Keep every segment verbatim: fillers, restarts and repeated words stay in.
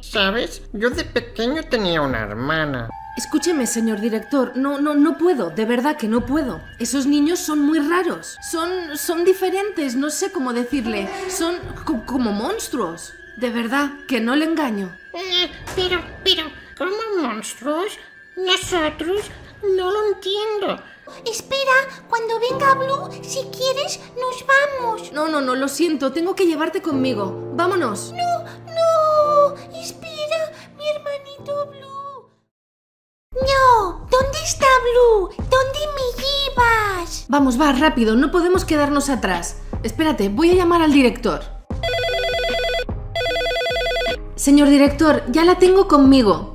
¿Sabes? Yo de pequeño tenía una hermana. Escúcheme, señor director, no, no, no puedo, de verdad que no puedo. Esos niños son muy raros, son, son diferentes, no sé cómo decirle, son co- como monstruos. De verdad, que no le engaño. Eh, pero, pero, ¿como monstruos? Nosotros no lo entiendo. Espera, cuando venga Blue, si quieres, nos vamos. No, no, no, lo siento, tengo que llevarte conmigo. Vámonos. No, no, espera, mi hermanito Blue. No, ¿dónde está Blue? ¿Dónde me llevas? Vamos, va, rápido, no podemos quedarnos atrás. Espérate, voy a llamar al director. Señor director, ya la tengo conmigo.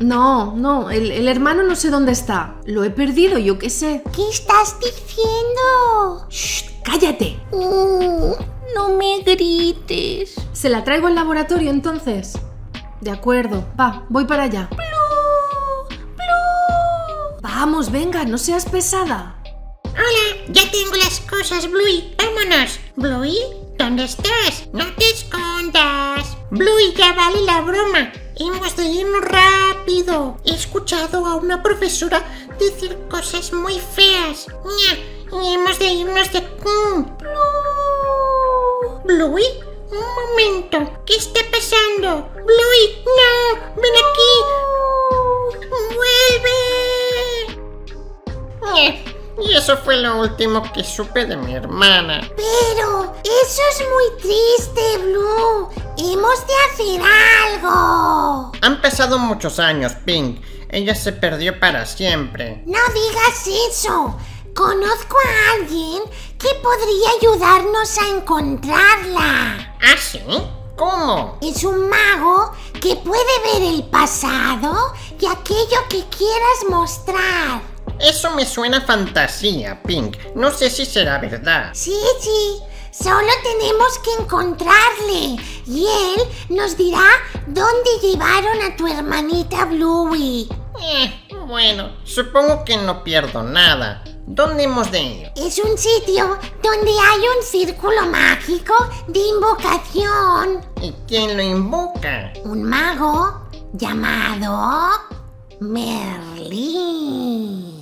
No, no, el, el hermano no sé dónde está. Lo he perdido, yo qué sé. ¿Qué estás diciendo? ¡Shh! ¡Cállate! Uh, no me grites. ¿Se la traigo al laboratorio entonces? De acuerdo, va, voy para allá. Vamos, venga, no seas pesada. Hola, ya tengo las cosas, Bluey. Vámonos. Bluey, ¿dónde estás? No te escondas. Bluey, ya vale la broma. Hemos de irnos rápido. He escuchado a una profesora decir cosas muy feas. Y hemos de irnos de aquí. Blue. Bluey, un momento. ¿Qué está pasando? Bluey, no, ven aquí. Vuelve. Y eso fue lo último que supe de mi hermana. Pero eso es muy triste, Blue. Hemos de hacer algo. Han pasado muchos años, Pink. Ella se perdió para siempre. No digas eso. Conozco a alguien que podría ayudarnos a encontrarla. ¿Ah, sí? ¿Cómo? Es un mago que puede ver el pasado y aquello que quieras mostrar. Eso me suena a fantasía, Pink. No sé si será verdad. Sí, sí. Solo tenemos que encontrarle. Y él nos dirá dónde llevaron a tu hermanita Bluey. Eh, bueno, supongo que no pierdo nada. ¿Dónde hemos de ir? Es un sitio donde hay un círculo mágico de invocación. ¿Y quién lo invoca? Un mago llamado Merlín.